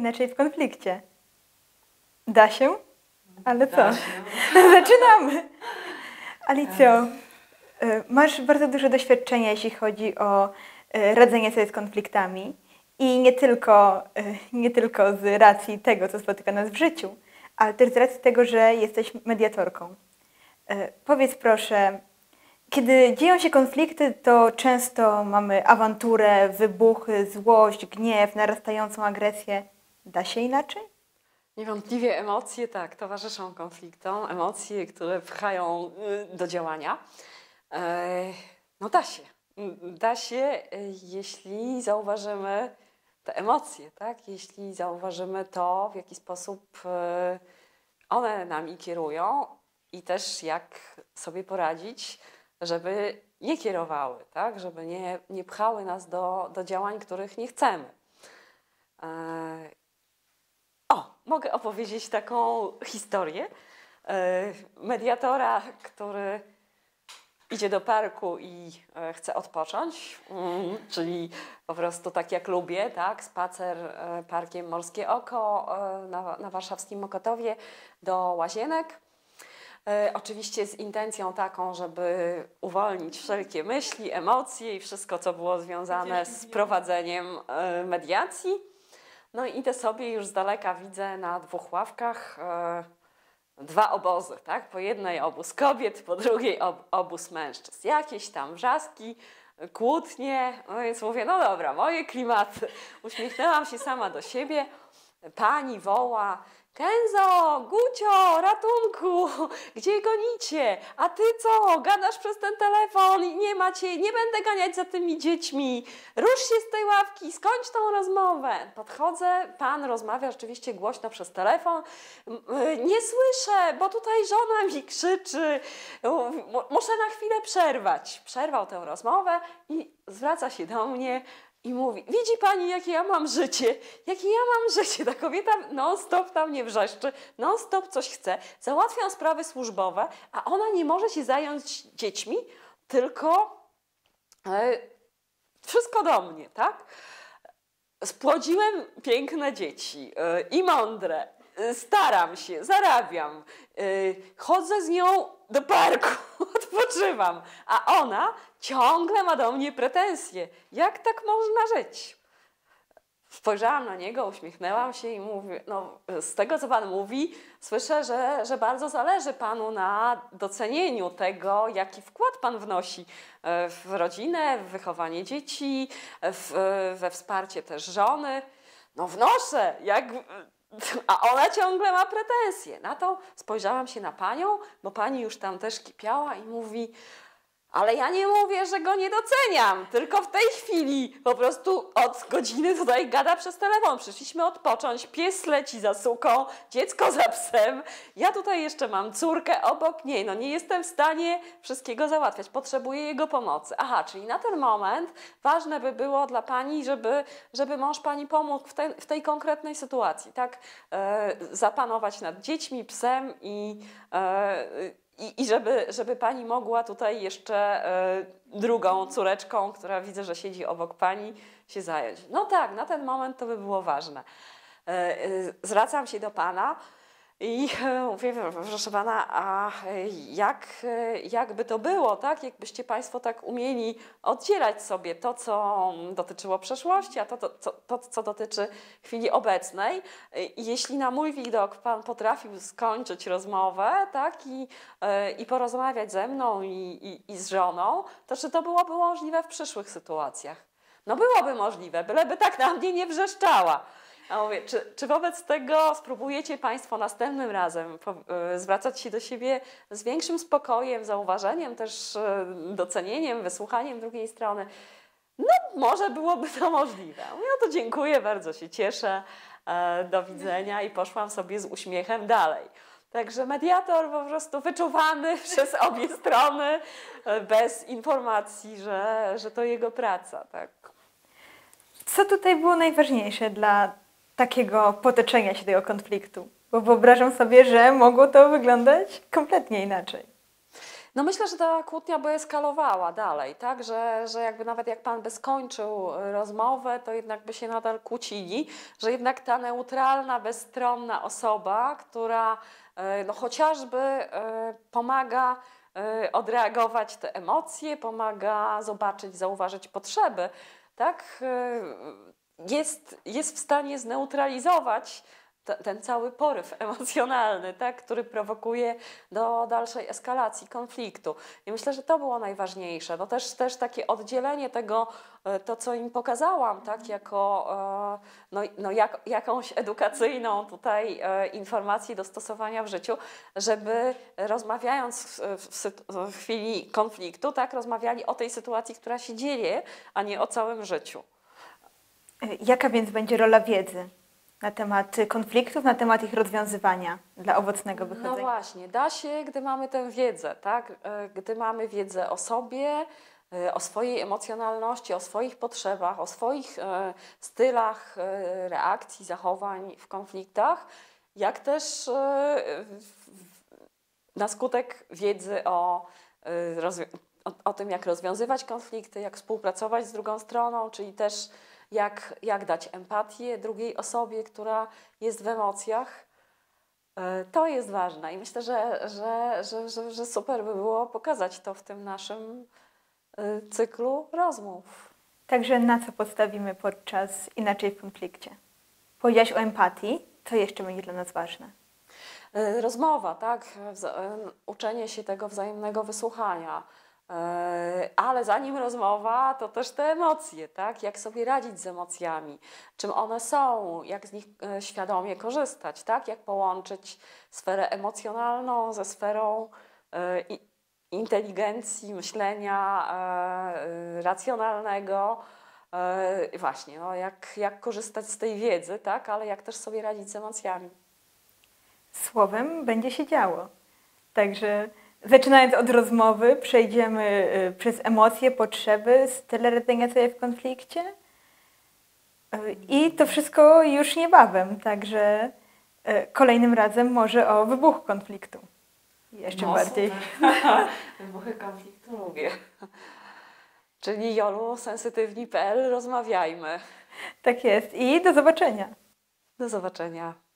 Inaczej w konflikcie. Da się? Ale co? Da się. Zaczynamy! Alicjo, masz bardzo duże doświadczenie, jeśli chodzi o radzenie sobie z konfliktami i nie tylko z racji tego, co spotyka nas w życiu, ale też z racji tego, że jesteś mediatorką. Powiedz proszę, kiedy dzieją się konflikty, to często mamy awanturę, wybuchy, złość, gniew, narastającą agresję. Da się inaczej? Niewątpliwie emocje, tak, towarzyszą konfliktom. Emocje, które pchają do działania. No da się. Da się, jeśli zauważymy te emocje, tak? Jeśli zauważymy to, w jaki sposób one nami kierują i też jak sobie poradzić, żeby nie kierowały, tak? Żeby nie pchały nas do działań, których nie chcemy. Mogę opowiedzieć taką historię mediatora, który idzie do parku i chce odpocząć, czyli po prostu tak jak lubię, tak? Spacer parkiem Morskie Oko na warszawskim Mokotowie do Łazienek. Oczywiście z intencją taką, żeby uwolnić wszelkie myśli, emocje i wszystko, co było związane z prowadzeniem mediacji. No i idę sobie, już z daleka widzę na dwóch ławkach dwa obozy, tak? Po jednej obóz kobiet, po drugiej obóz mężczyzn. Jakieś tam wrzaski, kłótnie, no więc mówię, no dobra, moje klimaty. Uśmiechnęłam się sama do siebie, pani woła: Kenzo, Gucio, ratunku, gdzie gonicie? A ty co, gadasz przez ten telefon i nie macie, nie będę ganiać za tymi dziećmi. Rusz się z tej ławki, skończ tą rozmowę. Podchodzę, pan rozmawia rzeczywiście głośno przez telefon. Nie słyszę, bo tutaj żona mi krzyczy. Muszę na chwilę przerwać. Przerwał tę rozmowę i zwraca się do mnie i mówi: widzi pani, jakie ja mam życie, jakie ja mam życie. Ta kobieta non-stop tam mnie wrzeszczy, non-stop coś chce, załatwiam sprawy służbowe, a ona nie może się zająć dziećmi, tylko wszystko do mnie, tak? Spłodziłem piękne dzieci i mądre, staram się, zarabiam, chodzę z nią do parku, odpoczywam, a ona ciągle ma do mnie pretensje. Jak tak można żyć? Spojrzałam na niego, uśmiechnęłam się i mówię: no, z tego, co pan mówi, słyszę, że bardzo zależy panu na docenieniu tego, jaki wkład pan wnosi w rodzinę, w wychowanie dzieci, we wsparcie też żony. No wnoszę, jak... A ona ciągle ma pretensje. Na to spojrzałam się na panią, bo pani już tam też kipiała i mówi: ale ja nie mówię, że go nie doceniam, tylko w tej chwili po prostu od godziny tutaj gada przez telefon. Przyszliśmy odpocząć, pies leci za suką, dziecko za psem. Ja tutaj jeszcze mam córkę obok niej, no nie jestem w stanie wszystkiego załatwiać, potrzebuję jego pomocy. Aha, czyli na ten moment ważne by było dla pani, żeby mąż pani pomógł w tej konkretnej sytuacji, tak? Zapanować nad dziećmi, psem I żeby pani mogła tutaj jeszcze drugą córeczką, która widzę, że siedzi obok pani, się zająć. No tak, na ten moment to by było ważne. Zwracam się do pana i mówię: proszę pana, a jakby to było, tak? Jakbyście państwo tak umieli oddzielać sobie to, co dotyczyło przeszłości, a to co dotyczy chwili obecnej. Jeśli na mój widok pan potrafił skończyć rozmowę, tak? I porozmawiać ze mną i z żoną, to czy to byłoby możliwe w przyszłych sytuacjach? No byłoby możliwe, byleby tak na mnie nie wrzeszczała. A mówię: czy wobec tego spróbujecie państwo następnym razem zwracać się do siebie z większym spokojem, zauważeniem, też docenieniem, wysłuchaniem drugiej strony? No może byłoby to możliwe. Mówię: no to dziękuję, bardzo się cieszę, do widzenia, i poszłam sobie z uśmiechem dalej. Także mediator po prostu wyczuwany przez obie strony, bez informacji, że to jego praca, tak. Co tutaj było najważniejsze dla takiego potoczenia się tego konfliktu? Bo wyobrażam sobie, że mogło to wyglądać kompletnie inaczej. No myślę, że ta kłótnia by eskalowała dalej, tak? Że jakby nawet jak pan by skończył rozmowę, to jednak by się nadal kłócili, że jednak ta neutralna, bezstronna osoba, która no, chociażby pomaga odreagować te emocje, pomaga zobaczyć, zauważyć potrzeby, tak? Jest w stanie zneutralizować ten cały poryw emocjonalny, tak, który prowokuje do dalszej eskalacji konfliktu. I myślę, że to było najważniejsze. No też takie oddzielenie tego, to co im pokazałam, tak, jako jakąś edukacyjną tutaj informację do stosowania w życiu, żeby rozmawiając w chwili konfliktu, tak, rozmawiali o tej sytuacji, która się dzieje, a nie o całym życiu. Jaka więc będzie rola wiedzy na temat konfliktów, na temat ich rozwiązywania dla owocnego wychodzenia? No właśnie, da się, gdy mamy tę wiedzę, tak? Gdy mamy wiedzę o sobie, o swojej emocjonalności, o swoich potrzebach, o swoich stylach reakcji, zachowań w konfliktach, jak też na skutek wiedzy o tym, jak rozwiązywać konflikty, jak współpracować z drugą stroną, czyli też jak dać empatię drugiej osobie, która jest w emocjach, to jest ważne. I myślę, że super by było pokazać to w tym naszym cyklu rozmów. Także na co postawimy podczas Inaczej w konflikcie? Powiedziałaś o empatii, co jeszcze będzie dla nas ważne? Rozmowa, tak? Uczenie się tego wzajemnego wysłuchania. Ale zanim rozmowa, to też te emocje, tak? Jak sobie radzić z emocjami, czym one są, jak z nich świadomie korzystać, tak? Jak połączyć sferę emocjonalną ze sferą inteligencji, myślenia racjonalnego. Właśnie, no, jak korzystać z tej wiedzy, tak? Ale jak też sobie radzić z emocjami. Słowem będzie się działo, także... Zaczynając od rozmowy, przejdziemy przez emocje, potrzeby, style radzenia sobie w konflikcie i to wszystko już niebawem, także kolejnym razem może o wybuchu konfliktu. Jeszcze bardziej. Wybuchy konfliktu lubię. Czyli jolu-sensytywni.pl, rozmawiajmy. Tak jest i do zobaczenia. Do zobaczenia.